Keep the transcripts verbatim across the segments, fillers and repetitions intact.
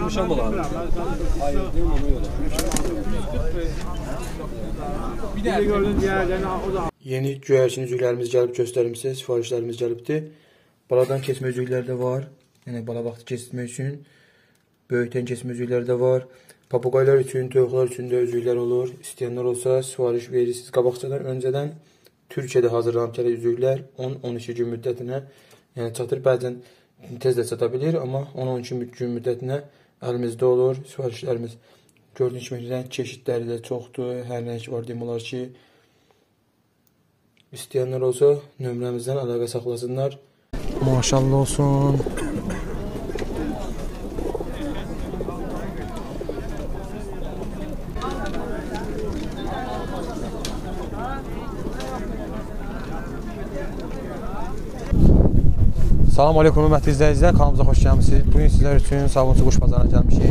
Konuşalım abi. Hayır, değil mi? Bir de gördüğünüz yerden o da. Yeni göyərçin üzüklərimiz gəlib göstərmişsə, sifarişlərimiz gəlibdir. Baladan keçmə üzüklər də var. Yəni bala vaxtı keçirmək üçün böyükdən keçmə üzüklər də var. Papuqaylar üçün, toyuqlar üçün də üzüklər olur. İstəyənlər olsa sifariş verirsiniz. Qabaqcadan öncədən Türkiyədə hazırlanıb gələn üzüklər on on iki gün müddətinə, yəni çatır. Bəzən tez də çata bilir, amma on on iki gün müddətinə əlimizdə olur sifarişlərimiz. Gördüyünüz kimi rəng çeşidləri də çoxdur. Hər rəng var deyim olar ki. İstəyənlər olsa nömrəmizdən əlaqə saxlasınlar. Maşallah olsun. Salam aleykum, hörmətli izləyicilər, kanalımıza xoş gəlmisiniz. Bugün sizlər üçün Sabunçu Quş Bazarına gəlmişik.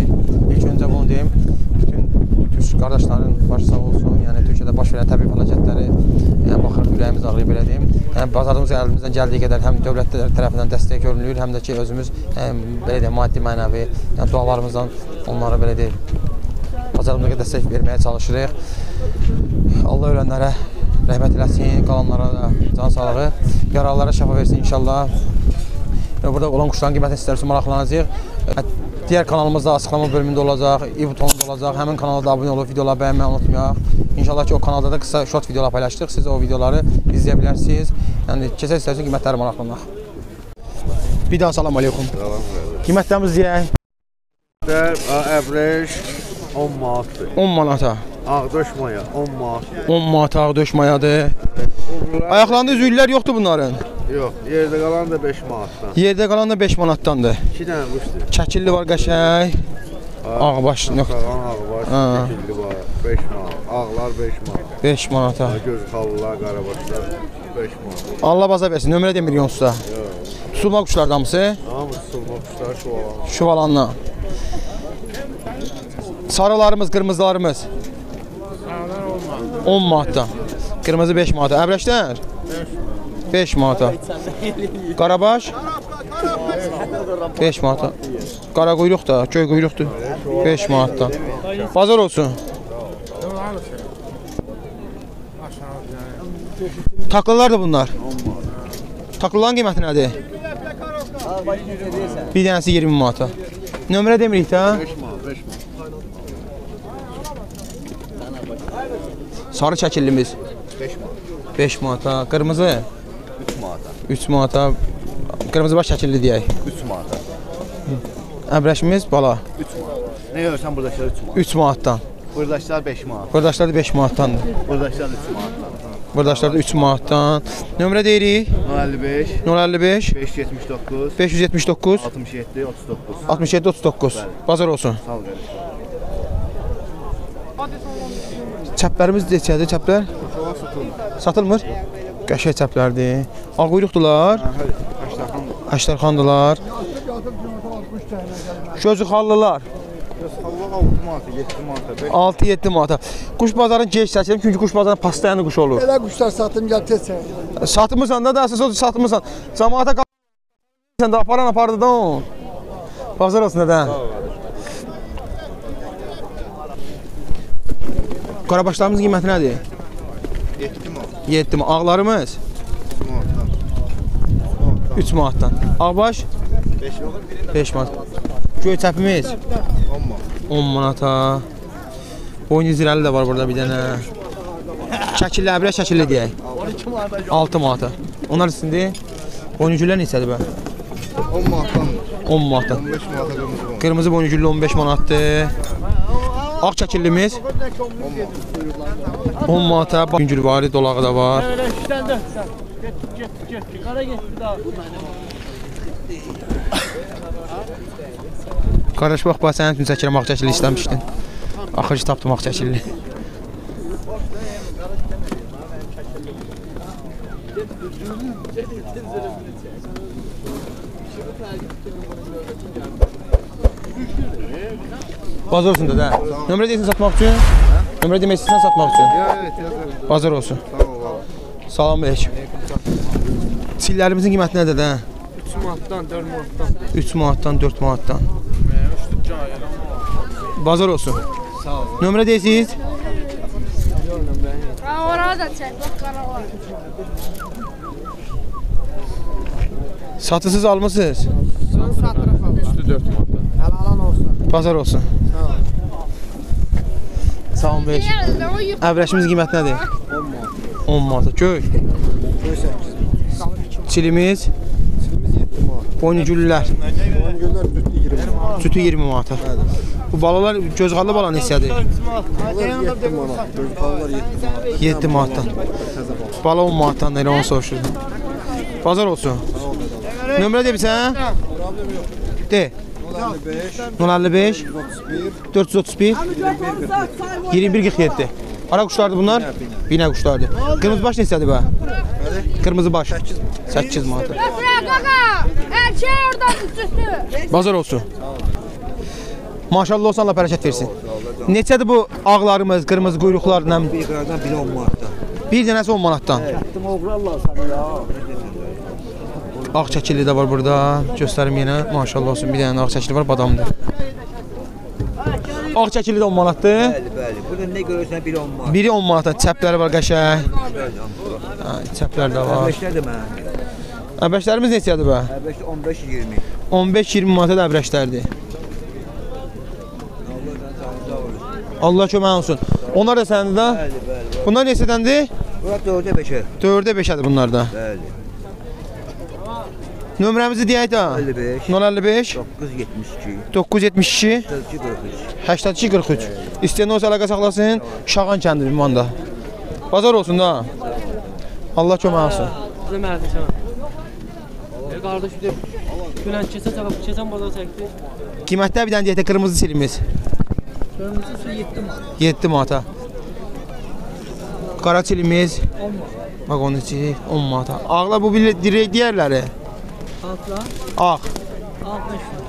İlk öncə bunu deyim, bütün Türk qardaşların başı sağ olsun. Yəni Türkiyədə baş verən təbii fəlakətləri baxırıq, ürəyimiz ağrıyır, belə deyim. Yəni, bazarımızın əlimizdən gəldiyi qədər həm dövlət tərəfindən dəstək görünür, həm də ki, özümüz maddi, mənəvi, yəni dualarımızdan onlara belə deyil, bazarımıza dəstək verməyə çalışırıq. Allah ölənlərə rəhmət eləsin, qalanlara da can sağlığı, yaralılara şəfa versin inşallah. Burada olan quşların qiymətini sizlər üçün maraqlanacaq. Digər kanalımızda açıqlama bölümündə olacaq, e-butonunda olacaq. Həmin kanala da abunə olub, videoları bəyənməyi unutmayaq. İnşallah ki, o kanalda da qısa short videolar paylaşdıq. Siz o videoları izləyə bilərsiniz. Yəni, keçək sizlər üçün qiymətləri maraqlanaq. Bir daha salam aleykum. Qiymətlərimiz deyək. Əvrəş on manatdır. on manata. Ağdöş maya on manatdır. on manata ağdöş mayadır. Ayaqlarında üzüklər yoxdur bunların? Yox, yerdə qalan da beş manatdan. Yerdə qalan da beş manatdandır. iki dənə quşdur. Çəkilli var qəşək. Ağbaş nöqtə. Ağbaş, çəkilli var. beş manat. Ağlar beş manat. beş manata. Göz xallılar, qarabaşlar beş manat. Allah baza versin, nömrə demir yonsuzda. Yox. Tusulma quşlardan mısı? Hamı tusulma quşlar, şuvalanla. Şuvalanla. Sarılarımız, qırmızılarımız? Sarılar on manatdan. Qırmızı beş manata. Əbrəşlər? beş manata. Qarabaş? beş manata. Qara quyruq da, göy quyruqdur. beş manatdan. Bazar olsun. Taklalar da bunlar. Taklaların qiyməti nədir? Bir dənəsi iyirmi manata. Nömrə demirik də? Sarı çəkillimiz? beş manata. Qırmızı? üç manata. Qırmızı baş şəkilli deyək. üç manata. Əbrəşimiz bala. üç manata. Nə görürsən buradakiler üç manata. üç manatdan. Buradakiler beş manat. Buradakiler beş manatdandır. Buradakiler üç manatdan. Buradakiler üç manatdan. Nömrə deyirik? sıfır əlli beş. beş yüz yetmiş doqquz. beş yüz yetmiş doqquz. altmış yeddi otuz doqquz. altmış yeddi otuz doqquz. Bazar olsun. Sağ ol qardaşım. Çəplərimiz neçədir çəplər? Satılmır. Qəşək çəplərdir. Ağ quyruqdurlar. Əştərxandırlar. Gözü xallılar. altı yeddi manata. Quş bazarını gec çəkirəm, çünki quş bazarının pastayanı quş olur. Elə quşlar satım gəl tez çəkirəm. Satmırsan da, daha əsas odur satmırsan. Cəmaata qalırsan da, aparan apardı da o. Bazar olsun da. Qarabaşlarımızın qiyməti nədir? yeddi manat. Ağlarımız? üç manatdan. Ağbaş? beş manat. Göy çəpimiz? on manata. Boynu zirəli də var burada bir dənə. Şəkilli, əbrək şəkilli deyək. altı manata. Onlar içindir. Boynugüllər neçədir bə? on manatdan. on manatdan. Qırmızı boynugüllü on beş manatdır. Ağ çəkillimiz? on manata. Güngül var, dolağı da var. Qardaş, bax, bax, sənin üçün çəkirəm, ağ çəkilli istəmişdin. Axır ki, tapdım ağ çəkilli. Bazar olsun da, nömrə deyilsin satmaq üçün? Nömrə demək istəyirsən satmaq üçün? Bazar olsun. Salam aleyküm. Çillərimizin qiyməti nədir də? üç manatdan, dörd manatdan. üç manatdan, dörd manatdan. Bazar olsun. Sağ ol. Nömrə deyirsiniz? Ha, orada çək, bax qaralar. Satısız almısınız? Son satırıq aldım. Üstü dört manatdan. Hələ alan olsun. Bazar olsun. Sağ ol. Sağ olun bey. Əvrəşimiz qiyməti nədir? on manat. on manat. Göy. Çilimiz? Çilimiz yeddi manat. Boynugüllülər. Boynugüllülər sütü iyirmi manat. Sütü iyirmi manat. Bu balalar gözqallı bala neçədir? yeddi manat. Gözqallılar yeddi manatdan. Bala on manatdan da elə onu soruşurum. Bazar olsun. Nömrə deyib sən? Problem yox. De. on əlli beş, dörd yüz otuz bir, iyirmi bir qırx yeddi. Ara quşlardır bunlar? Binə quşlardır. Qırmızı baş neçədir bu? Qırmızı baş. səkkiz manat. Bazar olsun. Maşallah olsun, Allah bərəkət versin. Neçədir bu ağlarımız, qırmızı quyruqlar? Bir qıraqdan biri on manatdan. Bir dənəsi on manatdan. Ağ çəkili də var burada. Göstərim yenə. Maşallah olsun, bir dənə ağ çəkili var, badamdır. Ağ çəkili də on manatdır. Bəli, bəli. Burada nə görürsən, biri on manat. Biri on manatdan. Çəpləri var qəşək. Çəplər də var. Əbrəşlərdir mənə. Əbrəşlərimiz neçədir bə? Əbrəşlər on beş iyirmi. on beş iyirmi manatda da əbrəşlərdir. Allah kömək olsun. Onlar da səndə də? Bəli, bəli. Bunlar neçədəndir? Bunlar dördə beşə. dördə beşədir bunlar da. Bəli. Nömrəmizi deyək də? əlli beş. doqquz yüz yetmiş iki. doqquz yüz yetmiş iki. səkkiz yüz qırx üç. səkkiz yüz qırx üç. İstəyən olsa əlaqə saxlasın. Şağan kəndir ünvanda. Bazar olsun da. Allah kömək olsun. Sizə mərdə şəhəm. Qardaşım, gülən keçə çabaq, keçən bazar çəkdi. Qiymətdə bir dənə deyək də qırmızı silimiz. Qırmızı su yeddi manat. yeddi manata. Qara çilimiz. on manat. Bak onun içi on manata. Ağla bu direk diğerleri. Ağla. Ağ. Ağ beş manat.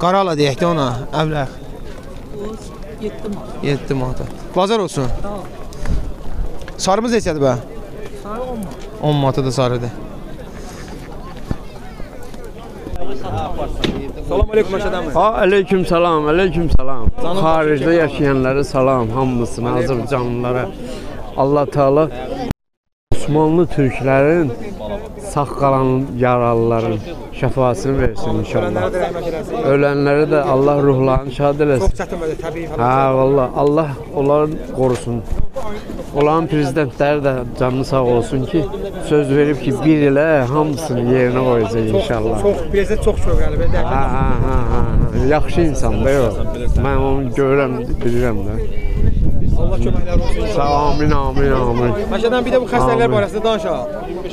Qarala deyək de ona. Əvləq. O yeddi manat. yeddi manata. Bazar olsun. Tamam. Sarımız neçədir bə? Sarı on manat. on manata da sarıdır. Salam aleyküm məşədəmi. Aleyküm salam, aleyküm salam. Xaricdə yaşayanlara salam, hamısına, Azərbaycanlılara. Allah-u Teala Osmanlı türklərin sağ qalan yaralıların şəfasını versin inşallah. Ölənlərə də Allah ruhlarını şad eləsin. Çox çətin bədə, təbii falan. Hə, valla, Allah onları qorusun. Olan prezidentləri də canlı sağ olsun ki, söz verib ki, bir ilə hamısını yerinə qoyacaq inşallah. Prezident çox çox qəlibədə, dəqiqədə. Yaxşı insandır o. Mən onu görürəm, bilirəm də. Allah köməklər olsun. Sağ amin, amin, amin. Məşədən bir də bu xəstəliklər barəsində danışaq.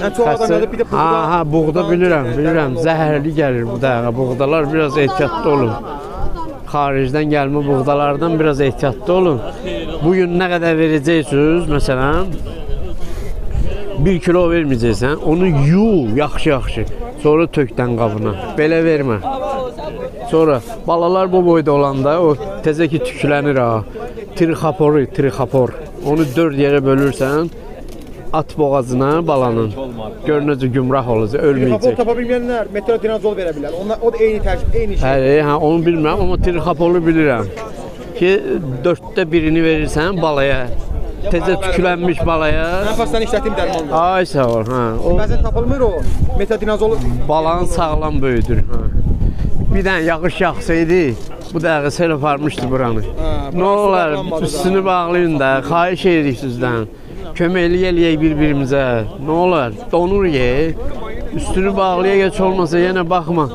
Yəni, çox adam nədir, bir də buğda. Hə, buğda bilirəm, bilirəm. Zəhərli gəlir bu dəqiqə. Buğdalar biraz ehtiyatlı olun. Xaricdən gəlmə buğdalardan biraz ehtiyatlı olun. Bugün nə qədər verəcəksiniz, məsələn, bir kilo verməyəcəksən, onu yuv, yaxşı-yaxşı, sonra tökdən qabına, belə vermə. Sonra balalar bu boyda olanda, o təzə ki tüklənir ha, trixaporu, trixapor, onu dörd yerə bölürsən, at boğazına balanın, görünəcə gümrah olacaq, ölməyəcək. Trixapol tapa bilməyənlər metrodinazol verə bilər, o da eyni tərkib, eyni şey. Həli, onu bilmirəm, amma trixapolu bilirəm ki, dörddə birini verirsən balaya, təzə tükülənmiş balaya. Mən pastan işlətim dərmandır. Ay, sağ ol, hə. Bəzən tapılmır o, metrodinazolu. Balanı sağlam böyüdür, hə. Bir dənə yağış yaxsaydı, bu dəqiqə sel aparmışdı buranı. Nə olar, üstünü bağlayın da, xahiş edirik sizdən. Köməkli eləyək bir-birimizə, nə olar, donur ye, üstünü bağlıya geç olmasa yenə baxma,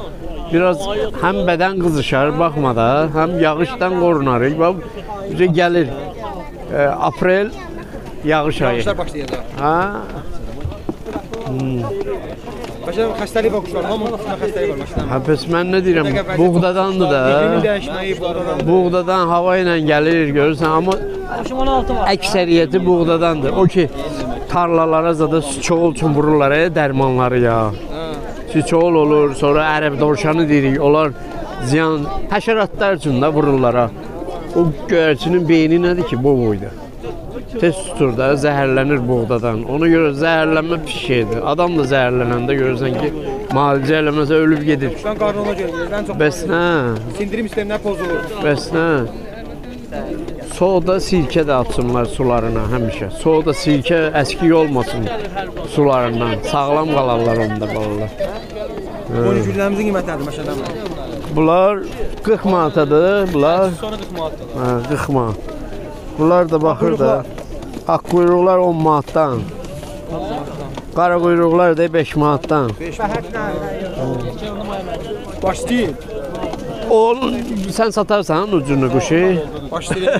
biraz həm bədən qızışar, baxma da, həm yağışdan qorunarıq, bax, gəlir, aprel yağış ayı. Yağışlar başlayacaq. Başlayalım, xəstəlik var quşlar, hamı quşlar xəstəlik var başlayalım. Həpəs, mən nə deyirəm, buğdadandır da, buğdadan hava ilə gəlir, görürsən, amma əksəriyyəti buğdadandır. O ki, tarlalara zada siçoğul üçün vururlar, dərmanları ya. Siçoğul olur, sonra ərəb dovşanı deyirik, onlar ziyan, həşəratlar üçün də vururlar. O göyərçinin beyni nədir ki, bu boyda? tez tutur da, zəhərlənir buğdadan. Ona görə zəhərlənmə pis şeydir. Adam da zəhərlənəndə görürsən ki, müalicə eləməsə ölüb gedib. Uşaqdan qarnına gəlir. Bəs nə? Sindirim sistemləri pozulur. Bəs nə? Soda, sirkə də atsınlar sularına həmişə. Soda, sirkə əskik olmasın sularından. Sağlam qalarlar onda balalar. Bunun güllərimizin qiymətləridir məşədəmlə. Bunlar qırx manatadır. Bunlar qırx manat. Bunlar da baxır da, ak quyruqlar on manatdan, qara quyruqlar da beş manatdan. Başlayın. Oğlum, sən satarsan ucunu quşu. Başlayın.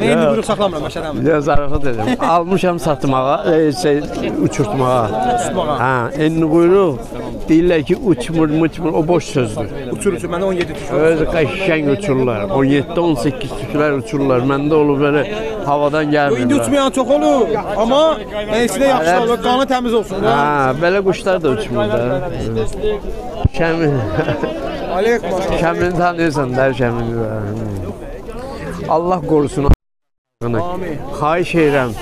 Neyini quyruq saxlamıram, məşədəm? Ya, zarafat edəm. Almışam satmağa, uçurtmağa. Uçurtmağa. Enini quyruq. Deyirlər ki, uçmur, mıçmur, o boş sözdür. Uçur, uçur, məndə on yeddi tükürlər. Öz qəşşən uçurlar, on yeddi on səkkiz tükürlər uçurlar, məndə olub belə havadan gəlmirlər. İndi uçmayan çox olur, amma əysinə yaxşı olur, qanı təmiz olsun. Belə quşlar da uçmur da. Kəmin, kəmini tanıyırsan, dər kəmini də. Allah qorusun a**ını. Xahiş edirəm,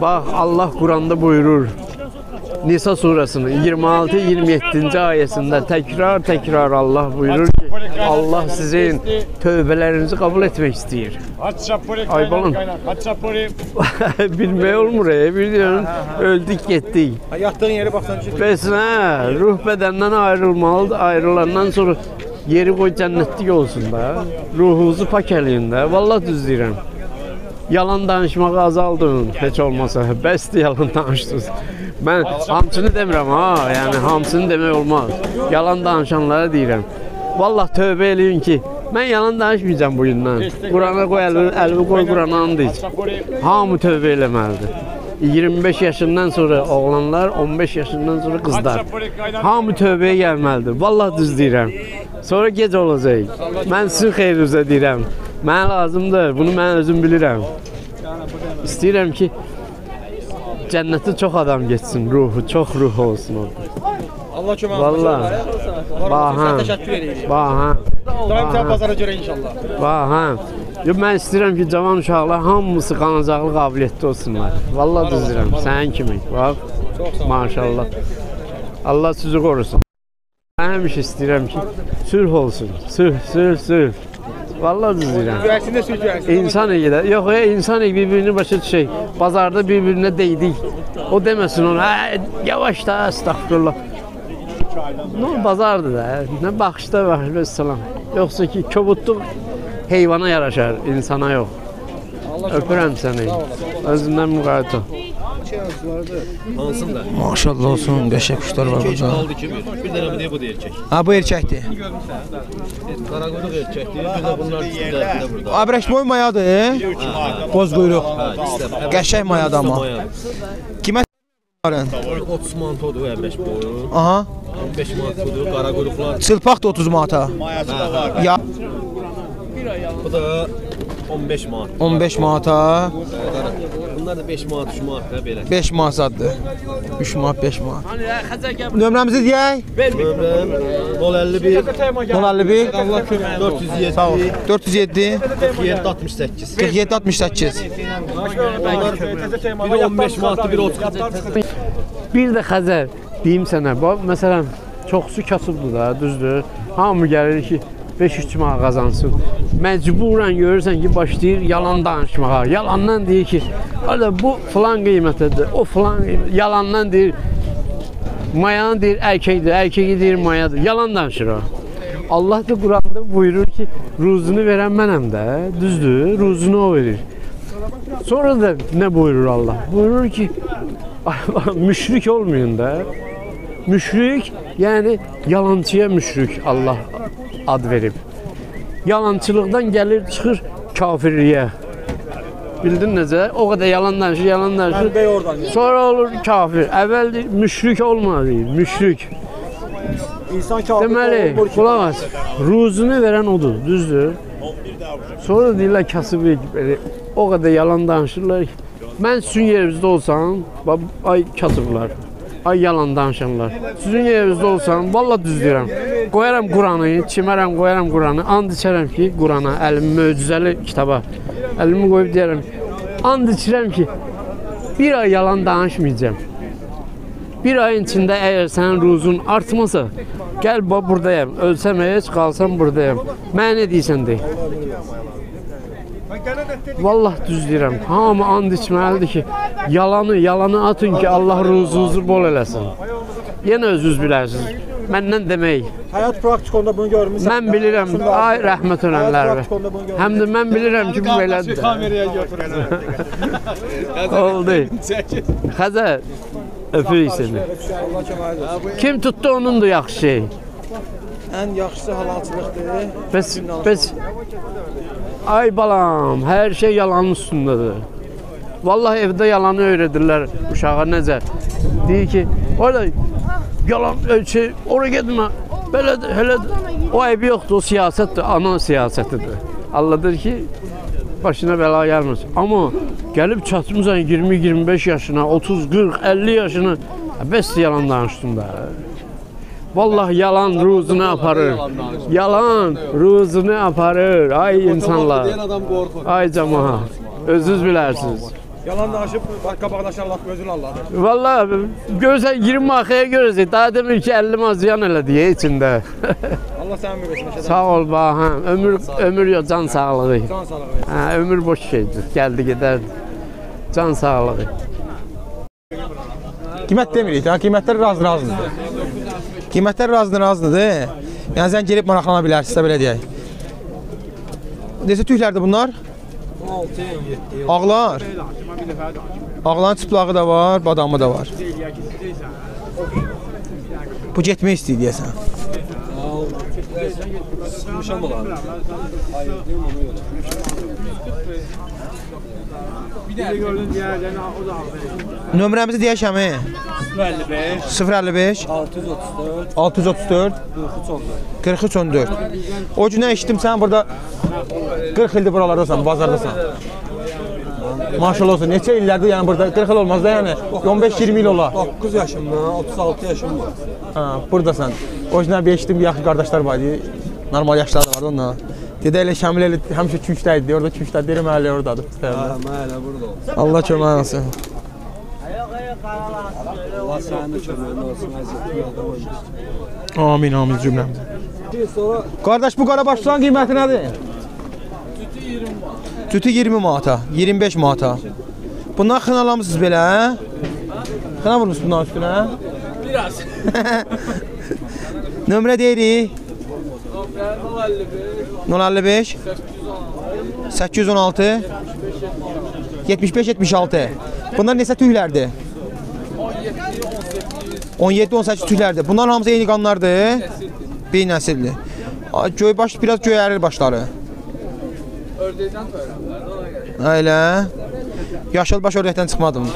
bax, Allah Quranda buyurur. Nisa surasının iyirmi altı iyirmi yeddi ayəsində təkrar-təkrar Allah buyurur ki, Allah sizin tövbələrinizi qəbul etmək istəyir. Ay balam, bilmək olmur, öldük, getdik. Yatdığın yeri baxsan ki. Bəs nə, ruh bədəndən ayrılmalıdır, ayrılandan sonra yeri qoy cənnətlik olsun da, ruhunuzu pak eləyin də, vallaha düz deyirəm. Yalan danışmağı azaldın, heç olmasa, bəsdir yalan danışdınız. Mən hamçını demirəm ha, yəni hamçını demək olmaz. Yalan danışanlara deyirəm. Vallah tövbə eləyin ki, mən yalan danışmayacam bugündən. Qurana qoy, əlvi qoy, Qurananı deyic. Hamı tövbə eləməlidir. iyirmi beş yaşından sonra oğlanlar, on beş yaşından sonra qızlar. Hamı tövbəyə gəlməlidir. Vallah düz deyirəm. Sonra gec olacaq. Mən sizin xeyrinizə deyirəm. Mənə lazımdır, bunu mən özüm bilirəm. İstəyirəm ki, cənnətdə çox adam geçsin, ruhu, çox ruhu olsun orada. Allah kömək olsun. Valla. Bahan. Bahan. Daim sən bazara görə inşallah. Bahan. Mən istəyirəm ki, cavan uşaqlar hamısı qanacaqlı qabiliyyətdə olsunlar. Valla düzdirəm, sənin kimi. Bax, maşallah. Allah sizi qorusun. Mən həmişə istəyirəm ki, sülh olsun. Sülh, sülh, sülh. Vallahi düzdürəm. Güvərsində sülh güvərsində. İnsan egidə. Yox, insan egi bir-birini başa düşək. Bazarda bir-birinə deydik. O deməsin ona, yavaş da, əstəxfirullah. Nə bazardır da, nə baxışda baxışda, əssalam. Yoxsa ki, köbutluq heyvana yaraşar, insana yox. Öpürəm səni. Özümdən müqayət ol. Maşallah olsun, qəşək quşlar var burada. Bir dənə bu deyək, bu da erkək. Ha, bu erkəkdir. Qaraqoyruq erkəkdir, bir də bunlar üstündədir burada. Abrək boy mayadır, boz quyruq. Qəşək mayadır amma. Kimə s**larən? otuz manatodur abrək boyu. Aha. on beş manatodur, qaraqoyruqlar. Çılpaq da otuz manata. Mayası da var. Bu da on beş manat. on beş manata. Bunlar da beş manat, üç manat da belə. beş manat zaddır. üç manat, beş manat. Nömrəmizi deyək? Nömrəm sıfır əlli bir dörd yüz yeddi qırx yeddi altmış səkkiz qırx yeddi altmış səkkiz. Biri on beş manatdır, biri otuz manatdır. Bir də Xəzər deyim sənə, məsələn, çoxsu kasıbdır da, düzdür. Hamı gəlir ki, beş üç manat qazansın. Məcburən görürsən ki, başlayır yalan danışmağa. Yalandan deyir ki, bu filan qiymətədir, o filan qiymətədir. Yalandan deyir, mayanı deyir, ərkəkdir, ərkəki deyir, mayadır. Yalan danışır o. Allah da Quranda buyurur ki, ruzunu verən mənəm də, düzdür, ruzunu o verir. Sonra da nə buyurur Allah? Buyurur ki, müşrik olmayın da. Müşrik, yəni yalançıya müşrik Allah ad verib. Yalançılıqdan gəlir, çıxır kafirliyə. Bildin necə? O qədər yalan danışır, yalan danışır. Sonra olur kafir. Əvvəl müşrik olmadı, müşrik. Deməli, qulaq as, ruzunu verən odur, düzdür. Sonra deyirlər, kasıbı, o qədər yalan danışırlar ki, mən sizin yerinizdə olsam, ay kasıblar. Ay yalan danışanlar. Sizin evinizde olsam vallahi düz deyirəm. Qoyaram Quranı, çimərəm, qoyaram Quranı. And içərəm ki, Qurana, əlimi möcüzəli kitaba. Əlimi qoyub deyirəm. And içirəm ki, bir ay yalan danışmayacağım. Bir ayın içinde eğer senin ruzun artmasa, gel bak buradayım, ölsem hiç kalsam buradayım. Mən ne deysen de. Vallahi düz deyirəm, hamı and içməlidir ki, yalanı yalanı atın ki, Allah ruzunuzu bol eləsin. Yenə özünüz bilərsiniz, məndən demək. Hayat praktikonda bunu görmüsən. Mən bilirəm, ay rəhmət ölənlərə. Həm də mən bilirəm ki, bu belədir. Oldu. Xəzər, öpürük seni. Kim tutdu, onundur yaxşı şey. Ən yaxşısı halalçılıqdır. Bəs, bəs. Ay balam, her şey yalanın üstündedir. Vallahi evde yalanı öğredirler uşağa necə. Deyir ki, orada yalan, şey, oraya gitme. Belə, hələ, o ayıbı yoxdur, o siyasettir, ana siyasetidir. Allah'dır ki, başına bela gelmez. Ama gelip çatımızdan yirmi yirmi beş yaşına, otuz qırx əlli yaşına, bəs yalan danışdım da. Vallahi yalan ruzunu aparır. Yalan ruzunu aparır. Ay insanlar. Ay cemaat. Özünüz bilərsiniz. Yalan danışıb qabaqlaşan laf gözünü Allah'dır. Vallahi görürsən yirmi markaya görürsün. Daha demin ki əlli maz ziyan elədi ya içində. Allah səni ömür versin. Sağ ol baxam. Ömür ömür yox, can sağlığı. Can sağlığı. Hə, ömür boş şeydir. Gəldi gedərdi. Can sağlığı. Qiymət demirik ha. Qiymətlər razı razıdır. Qiymətlər razıdır, razıdır. Yəni sən gelib maraqlana bilərsinizsə belə deyək. Necə tüklərdir bunlar? on altı, on yeddi. Ağlar. Ağların çıplağı da var, badamı da var. Bu getmək istəyir deyəsən. Sıxmışam olar. Nömrəmizi deyək əmi. sıfır əlli beş, altı yüz otuz dörd, altı yüz otuz dörd, qırx üç on dörd. O günə eşitdim sən burada qırx ildir buralardasan, bazardasan. Maşallah olsun, neçə illərdir yəni burada? qırx il olmaz da yəni, on beş iyirmi il olar. doqquz yaşımda, otuz altı yaşım var. Ha, buradasan. O günə bir eşitdim, yaxşı qardaşlar var idi, normal yaşlar da vardı onunla. Dedə elə Şamil elə həmişə kümkdə idi, orada kümkdə deyir, məhələ oradadır. Məhələ burada olsun. Allah kömək olsun. Allah sənin köməyini olsun, əziyyətini yoldan olsun. Amin, amin cümləmdir. Qardaş, bu qarabaşların qiyməti nədir? Tütü iyirmi manata, iyirmi beş manata. Bundan xına alamısınız belə, hə? Xına vurmuş bundan üstünə? Biraz. Nömrə deyirik? nol əlli beş, səkkiz yüz on altı, yetmiş beş yetmiş altı. Bunlar neçə tüklərdir? on yeddi on səkkiz tüklərdir. Bunların hamısı eyni qanlardır. Bir nəsildir. Göy baş biraz göyərir başları. Ördəkdən toyuram. Elə. Yaşıl baş ördəkdən çıxmadım.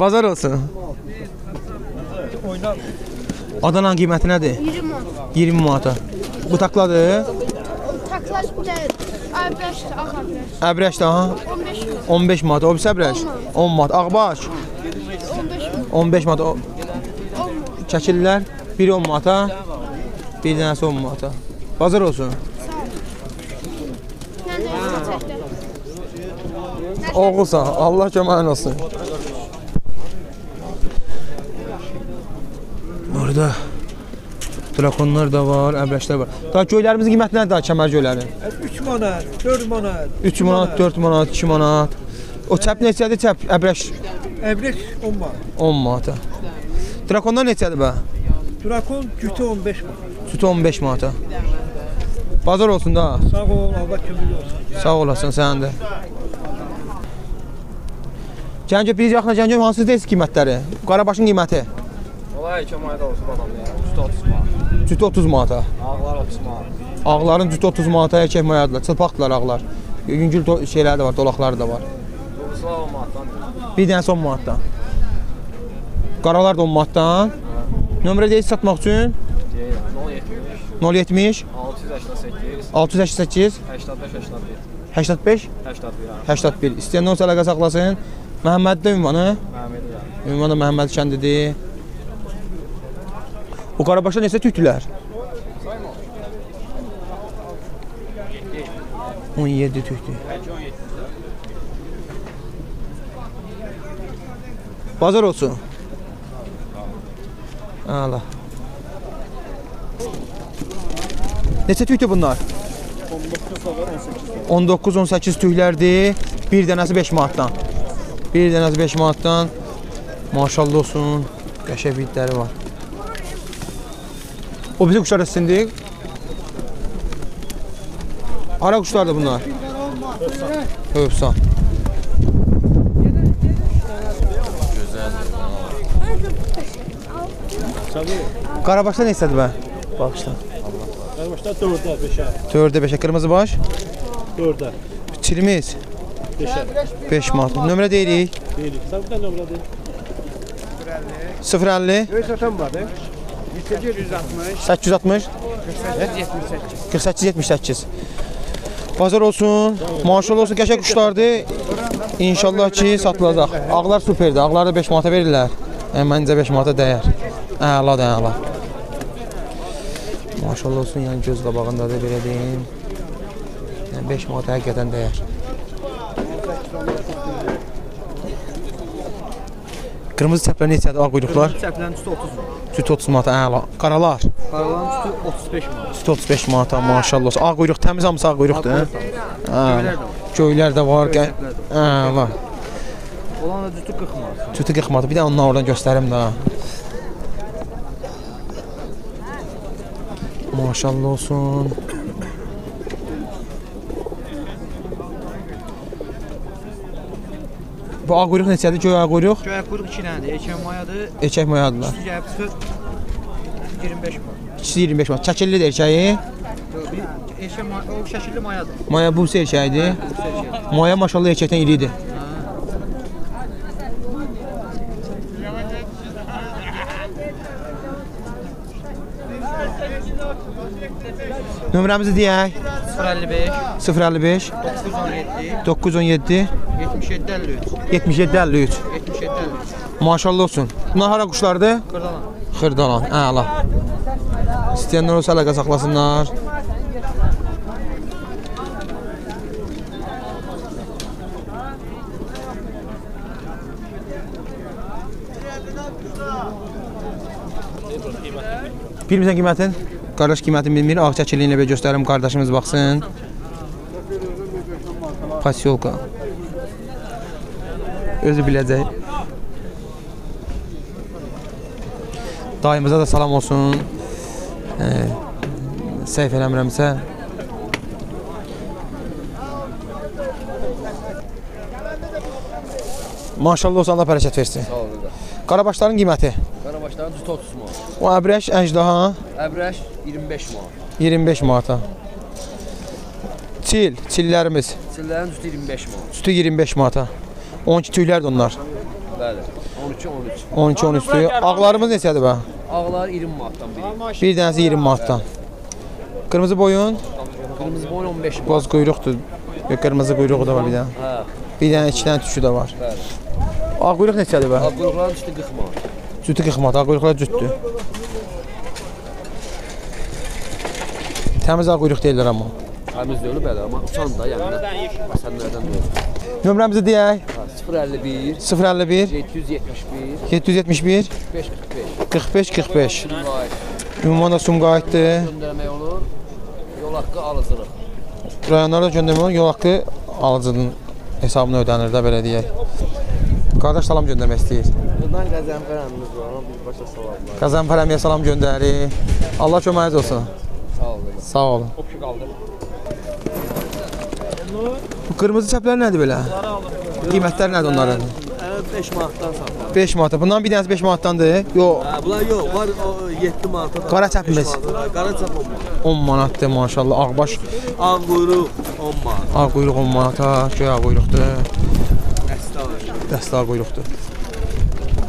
Bazar olsun. Adananın qiyməti nədir? iyirmi manata. Bu takladır. Taklar deyil. Əbrəşdir, ağabrəş. Əbrəşdir, aha. on beş manat. O birisi əbrəş. on manat. Ağbaş. on beş manat. Çəkillər. Biri on manata. Bir dənəsi on manata. Bazar olsun. Oğulsan, Allah köməyin olsun. Burada drakonlar da var, əbrəşlər var. Daha göylərimizin qiyməti nədir daha kəmər göyləri? üç manat, dörd manat. üç manat, dörd manat, iki manat. O çəp neçədir çəp, əbrəş? Əbrəş on manat. on manata. Drakonlar neçədir bə? Drakon cütü on beş manat. Cütü on beş manata. Bazar olsun da. Sağ ol, Allah kömürlü olsun. Sağ olasın, sən də. Gəncə, biz yaxına gəncə, hansı deyilsin qiymətləri? Qarabaşın qiyməti? Olay, köməkdə olsun adam ya, cütü otuz manat. Cütü otuz manata? Ağlar otuz manat. Ağların cütü otuz manata erkək mayadırlar, çılpaqdırlar ağlar. Yüngül şeyləri də var, dolaqları da var. Doquzlar on manatdan. Bir dənəsi on manatdan. Qaralar da on manatdan. Nömrə deyilsin satmaq üçün? nol yetmiş. altı yüz səksən səkkiz. altı yüz səksən səkkiz. səksən beş. səksən beş. səksən beş? səksən bir. İstəyəndə onun sələqə saxlasın. Məhəmməddə ünvanı? Məhəmməddə. Ünvanı Məhəmməd kəndidir. O Qarabaşda neçə tükdülər? on yeddi tükdür. Bazar olsun. Allah. Neçə tükdür bunlar? on doqquz on səkkiz tüklərdir. Bir dənəsi beş manatdan. Bir dənəsi beş manatdan. Maşallah olsun. Qəşəng bitləri var. O bizim quşlar əslində. Ara quşlar da bunlar. Hövsan. Qarabaşda ne istədi bə? Baxışdan. Qarabaşda dördə beşə. dördə beşə. Qırmızı baş? dördə. Çilimiz? beşə. beş manat. Nömrə deyirik? Deyirik. Sabı da nömrə deyirik. sıfır əlli. Böyük satan var, deyik? səkkiz yüz altmış. qırx səkkiz yetmiş səkkiz. Bazar olsun, maşallah olsun, qəşəng quşlardır. İnşallah ki, satılacaq. Ağlar superdir, ağları beş manata verirlər. Məncə beş manata dəyər. Əla da, əla. Maşallah olsun, yəni göz qabağındadır, belə deyim. beş manata həqiqətən dəyər. Qırmızı çəplər neçədir, ağ quyruqlar? Qırmızı çəplərin üstü otuz. Süt otuz manata, əla. Qaralar? Qaraların sütü otuz beş manata. Sütü otuz beş manata, maşallah. Ağ quyruq, təmiz hamısı ağ quyruqdur. Göylər də var. Göylər də var. Olan da cütü qırx manata. Cütü qırx manata. Bir də ondan oradan göstərim də. Maşallah olsun. Bu ağ quyruq neçədir? Göy ağ quyruq? Göy ağ quyruq iki dənədir. Erkək mayadır. Erkək mayadılar. İkisi gəlib çıxır iyirmi beş manat. İkisi iyirmi beş manat. Çəkillidir erkəyi? O şəkilli mayadır. Maya bu erkəkdir. Maya maşallah erkəkdən iridir. Nömrəmizi deyək. sıfır əlli beş doqquz on yeddi yetmiş yeddi əlli üç. Maşallah olsun. Bunlar hara quşlardır? Xırdalan. Xırdalan, əla. İstəyənlər olsa əlaqə saxlasınlar. Bilmirsən qiymətin? Qardaş qiymətin bilmir. Ağ çəkiliyinlə belə göstərim, qardaşımız baxsın. Pasiolka. Özü biləcək. Dayımıza da salam olsun. Səhv eləmirəmsə. Maşallah olsun, Allah bərəkət versin. Qarabaşların qiyməti? Qarabaşların cütü otuz manat. O əbrəş, əjdaha? Əbrəş iyirmi beş manat. iyirmi beş manata. Çil, çillərimiz? Çillərin cütü iyirmi beş manat. Cütü iyirmi beş manata. on iki tüylərdir onlar. Bəli, on iki on üç tüy. Ağlarımız neçədir bə? Ağlar iyirmi manatdan biri. Bir dənəsi iyirmi manatdan. Qırmızı boyun? Qırmızı boyun on beş manat. Boz quyruqdur. Qırmızı quyruğu da var bir dənə. Bir dənə iki dənə tükü də var. Ağ quyruq neçədir bə? Ağ quyruqların cütü qırx manat. Cütü qırx manat, ağ quyruqlar cütdür. Təmiz ağ quyruq deyirlər amma. Təmiz deyirlər bəli, amma uçan da, yəni məsələlərdən deyirlər. Nömrəmizi deyək. sıfır əlli bir yeddi yüz yetmiş bir qırx beş qırx beş. Ünvan da Sumqayıtdır. Göndərmək olur, yol haqqı alıcılıq. Rayonlarda göndərmək olur, yol haqqı alıcılığın hesabına ödənir də, belə deyək. Qardaş salam göndərmək istəyir. Buradan Qəzənfər əmimiz var, ona birbaşa salamlar. Qəzənfər əmiyə salam göndərir. Allah köməyiniz olsun. Sağ olun. Sağ olun. O ki qaldır. Bu qırmızı çəplər nədir belə? Qiymətlər nədir onların? beş manatdan satılır. beş manatdan. Bundan bir dənəsi beş manatdandır? Yox. Bunlar yox, var yeddi manatdan. Qara çəpimiz? Qara çəp on manat. on manatdır maşallah. Ağbaş? Ağ quyruq on manat. Ağ quyruq on manata. Göy ağ quyruqdur. Dəstə ağ quyruqdur. Dəstə ağ quyruqdur.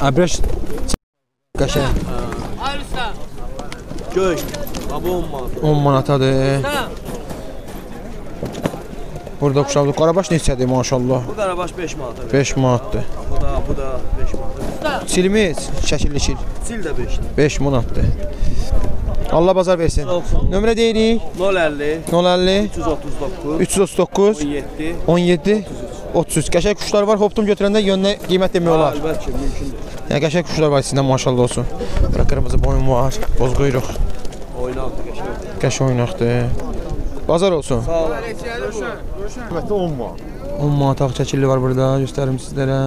Əbrəş qəşəng. Göy. Bu on manatadır. on manatadır. Burada kuşlar, qarabaş neçədir maşallah? Bu qarabaş beş manatdır. beş manatdır. Bu da, bu da beş manatdır. Çilimiz şəkilli çil. Çil də beşdir. beş manatdır. Allah bazar versin. Nömrə deyirik. nol əlli, üç yüz otuz doqquz, on yeddi, on yedi, otuz üç. Qəşəng kuşlar var. Hoptum götürəndə yönünə qiymət demək olar. Əlbəttə, mümkündür. Yəni qəşəng kuşlar var içində, maşallah olsun. Bura qırmızı boyun var. Boz quyruq. Oynaqdır, qəşəngdir. Qəşəng oynaqdır. Bazar olsun. Sağ ol. Qiymətdə on manat. on manat ağ çəkili var burada. Göstərim sizlərə.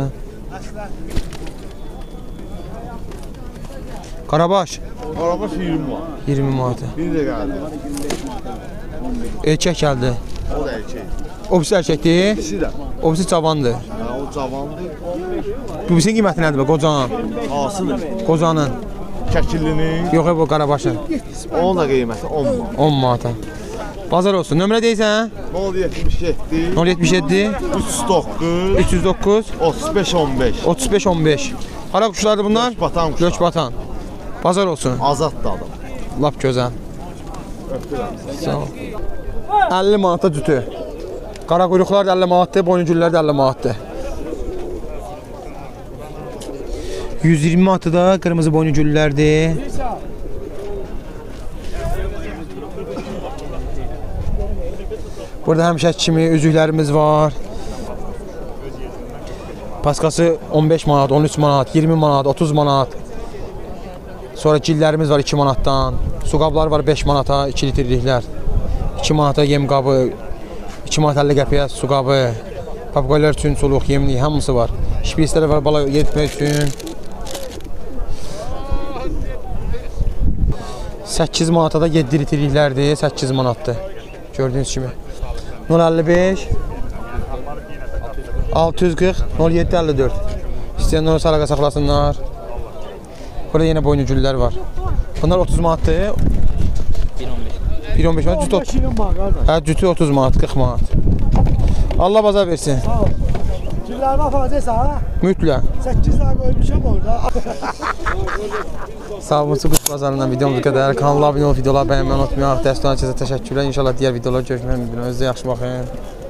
Qarabaş. Qarabaş iyirmi manat. iyirmi manat. Bir də gəldi. Erkək gəldi. O da erkək. Obisi erkekdir. İkisi de. Obisi cavandır. Ha, o cavandır. Obisinin qiyməti nədir be? Qocanın. Hasıdır. Qocanın. Kəkillinin. Yox, bu qarabaşın. Onun da qiyməti on manat. on manata. Bazar olsun. Nömrə deyirsən? nol yetmiş yeddi, üç yüz doqquz, üç yüz doqquz, otuz beş on beş. Hara kuşlardır bunlar? Göçbatan kuşlar. Göçbatan. Bazar olsun. Azaddır adam. Lap gözəl. Sağ ol. əlli manata cütü. Qara quyruqlar da əlli manatdır, boyngüllər də əlli manatdır. yüz iyirmi manatı da qırmızı boyngüllərdir. Burada həmişə kimi üzüklərimiz var. Paskası on beş manat, on üç manat, iyirmi manat, otuz manat. Sonra gillərimiz var iki manatdan. Su qabları var beş manata, iki litrliklər. iki manata yem qabı. iki manat əlli qəpiyə su qabı, papqaylar üçün çoluq, yemlik, hamısı var. Şprislər var bala yedirmək üçün. səkkiz manata da yeddi litrliklərdir, səkkiz manatdır. Gördüyünüz kimi. nol əlli beş, altı yüz qırx, nol yeddi əlli dörd. İstəyən onu salaqa saxlasınlar. Burada yenə boynugüllər var. Bunlar otuz manatdır. bir on beş manat, cütü otuz manat. Hə, cütü otuz manat, qırx manat. Allah bazar versin. Sağ ol. Güllərimi aparacaqsan ha? Mütləq. səkkiz lira qoymuşam orada. Sabunçu Quş Bazarından videomuz bu qədər. Kanala abunə olub, videoları bəyənməyi unutmayaq. Dəstəkləyən hər kəsə təşəkkürlər. İnşallah digər videolar görüşmək ümidi ilə. Özünüzə yaxşı baxın.